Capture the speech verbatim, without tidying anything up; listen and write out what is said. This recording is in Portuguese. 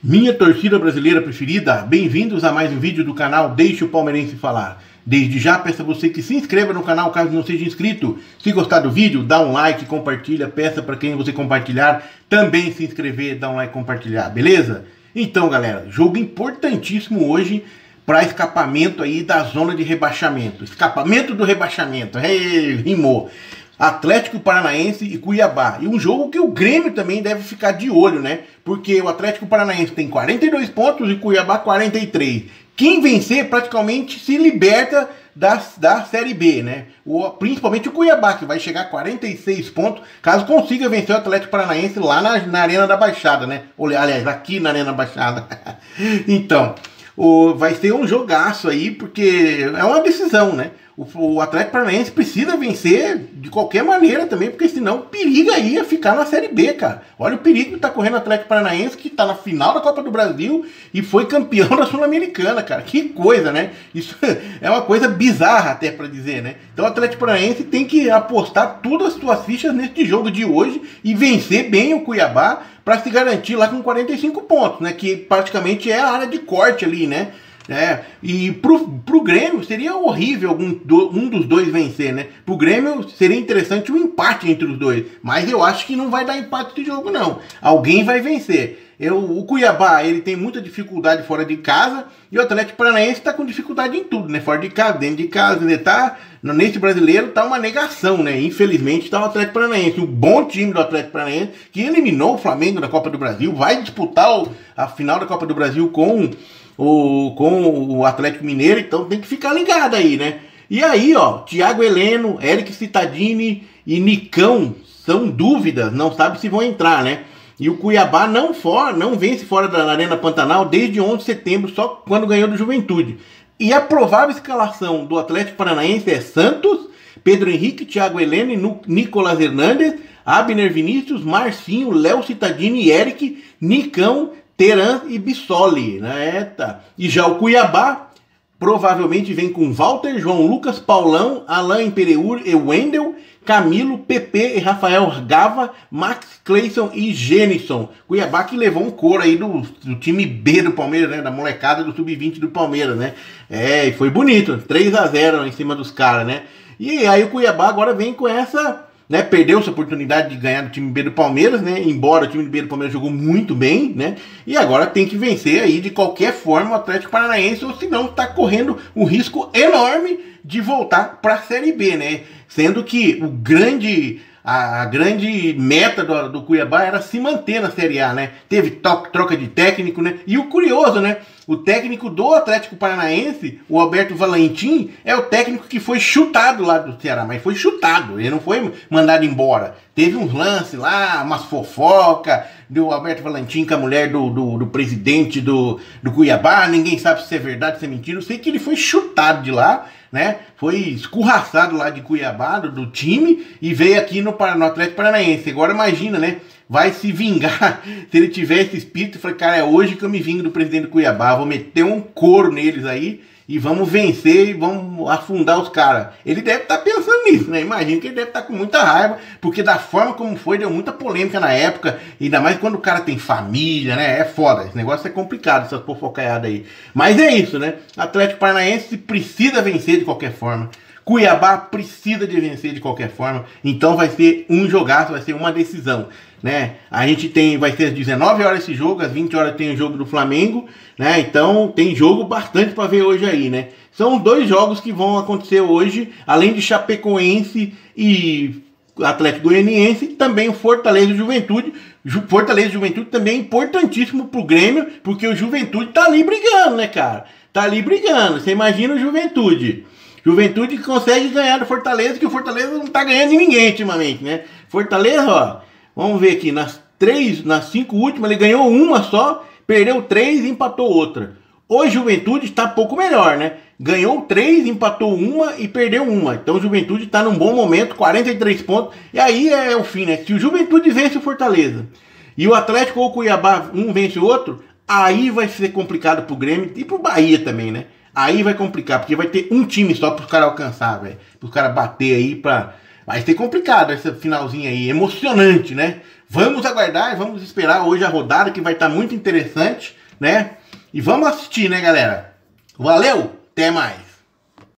Minha torcida brasileira preferida, bem-vindos a mais um vídeo do canal Deixe o Palmeirense Falar. Desde já peço a você que se inscreva no canal caso não seja inscrito. Se gostar do vídeo, dá um like, compartilha, peça para quem você compartilhar também se inscrever, dá um like e compartilhar, beleza? Então galera, jogo importantíssimo hoje para escapamento aí da zona de rebaixamento. Escapamento do rebaixamento, hey, rimou. Atlético Paranaense e Cuiabá. E um jogo que o Grêmio também deve ficar de olho, né? Porque o Atlético Paranaense tem quarenta e dois pontos e Cuiabá quarenta e três. Quem vencer praticamente se liberta da, da Série B, né? O, principalmente o Cuiabá, que vai chegar a quarenta e seis pontos, caso consiga vencer o Atlético Paranaense lá na, na Arena da Baixada, né? Aliás, aqui na Arena da Baixada. Então, o, vai ser um jogaço aí, porque é uma decisão, né? O Atlético Paranaense precisa vencer de qualquer maneira também, porque senão periga aí a ficar na Série B, cara. Olha o perigo que tá correndo o Atlético Paranaense, que tá na final da Copa do Brasil e foi campeão da Sul-Americana, cara. Que coisa, né? Isso é uma coisa bizarra até pra dizer, né? Então o Atlético Paranaense tem que apostar todas as suas fichas neste jogo de hoje e vencer bem o Cuiabá pra se garantir lá com quarenta e cinco pontos, né? Que praticamente é a área de corte ali, né? É, e pro, pro Grêmio seria horrível algum do, um dos dois vencer, né? Pro Grêmio seria interessante um empate entre os dois, mas eu acho que não vai dar empate de jogo, não. Alguém vai vencer. Eu, o Cuiabá, ele tem muita dificuldade fora de casa, e o Atlético Paranaense tá com dificuldade em tudo, né? Fora de casa, dentro de casa, né? Tá, nesse brasileiro tá uma negação, né? Infelizmente tá o Atlético Paranaense, um bom time do Atlético Paranaense, que eliminou o Flamengo na Copa do Brasil, vai disputar o, a final da Copa do Brasil com... O, com o Atlético Mineiro, então tem que ficar ligado aí, né? E aí, ó, Thiago Heleno, Eric Cittadini e Nicão são dúvidas, não sabe se vão entrar, né? E o Cuiabá não, for, não vence fora da Arena Pantanal desde onze de setembro, só quando ganhou do Juventude. E a provável escalação do Atlético Paranaense é Santos, Pedro Henrique, Thiago Heleno e Nicolás Hernandes, Abner Vinícius, Marcinho, Léo Cittadini e Eric, Nicão, Teran e Bissoli, né? Eita. E já o Cuiabá provavelmente vem com Walter, João Lucas, Paulão, Alain Pereur e Wendel, Camilo, Pepe e Rafael Gava, Max Cleison e Jenison. Cuiabá que levou um coro aí do, do time B do Palmeiras, né? Da molecada do sub vinte do Palmeiras, né? É, e foi bonito, três a zero em cima dos caras, né? E aí o Cuiabá agora vem com essa... Né, perdeu essa oportunidade de ganhar do time B do Palmeiras, né? Embora o time B do Palmeiras jogou muito bem, né? E agora tem que vencer aí de qualquer forma o Atlético Paranaense, ou senão está correndo um risco enorme de voltar para a Série B, né? Sendo que o grande, a, a grande meta do, do Cuiabá era se manter na Série A, né? Teve to- troca de técnico, né? E o curioso, né? O técnico do Atlético Paranaense, o Alberto Valentim, é o técnico que foi chutado lá do Ceará, mas foi chutado, ele não foi mandado embora. Teve uns lances lá, umas fofocas do Alberto Valentim com a mulher do, do, do presidente do, do Cuiabá, ninguém sabe se é verdade, se é mentira. Eu sei que ele foi chutado de lá, né? Foi escorraçado lá de Cuiabá, do, do time, e veio aqui no, no Atlético Paranaense. Agora imagina, né? Vai se vingar. Se ele tiver esse espírito, eu falei, cara, é hoje que eu me vingo do presidente do Cuiabá, vou meter um couro neles aí e vamos vencer e vamos afundar os caras. Ele deve estar pensando nisso, né? Imagino que ele deve estar com muita raiva, porque da forma como foi, deu muita polêmica na época, ainda mais quando o cara tem família, né? É foda, esse negócio é complicado, essas fofocaiadas aí. Mas é isso, né? Atlético Paranaense precisa vencer de qualquer forma. Cuiabá precisa de vencer de qualquer forma, então vai ser um jogaço, vai ser uma decisão, né? A gente tem, vai ser às dezenove horas esse jogo, às vinte horas tem o jogo do Flamengo, né? Então tem jogo bastante para ver hoje aí, né? São dois jogos que vão acontecer hoje, além de Chapecoense e Atlético Goianiense, também o Fortaleza e Juventude. Fortaleza e Juventude também é importantíssimo pro Grêmio, porque o Juventude tá ali brigando, né, cara? Tá ali brigando, você imagina o Juventude. Juventude que consegue ganhar do Fortaleza, que o Fortaleza não tá ganhando de ninguém ultimamente, né? Fortaleza, ó, vamos ver aqui, nas três, nas cinco últimas, ele ganhou uma só, perdeu três e empatou outra. O Juventude está pouco melhor, né? Ganhou três, empatou uma e perdeu uma. Então o Juventude tá num bom momento, quarenta e três pontos. E aí é o fim, né? Se o Juventude vence o Fortaleza e o Atlético ou o Cuiabá, um vence o outro, aí vai ser complicado pro Grêmio e pro Bahia também, né? Aí vai complicar, porque vai ter um time só para os caras alcançar, velho. Para os caras bater aí, pra... vai ser complicado essa finalzinha aí, emocionante, né? Vamos aguardar, vamos esperar hoje a rodada, que vai estar muito interessante, né? E vamos assistir, né, galera? Valeu, até mais!